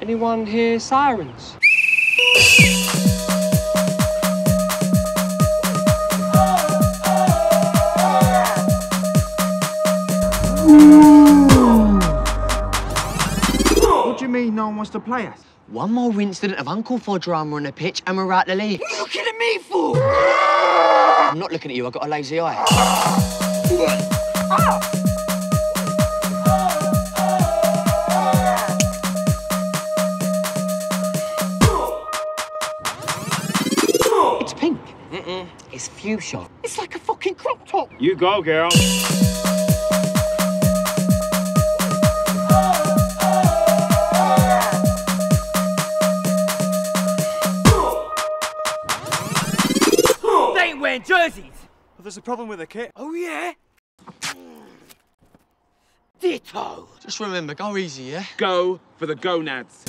Anyone hear sirens? What do you mean no one wants to play us? One more incident of Uncle for drama on a pitch and we're out the league. What are you looking at me for? I'm not looking at you, I've got a lazy eye. It's pink. Mm-mm. It's fuchsia. It's like a fucking crop top. You go, girl. Jerseys. Well, there's a problem with the kit. Oh, yeah? Ditto. Just remember, go easy, yeah? Go for the gonads.